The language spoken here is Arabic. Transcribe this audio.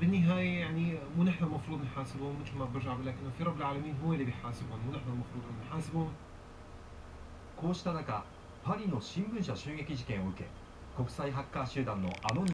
بالنهايه يعني مو نحن المفروض نحاسبهم، مثل ما برجع بقول لك انه في رب العالمين هو اللي بيحاسبهم، مو نحن المفروض نحاسبهم. こうした中、パリの新聞社襲撃事件を受け、国際ハッカー集団のアノニマス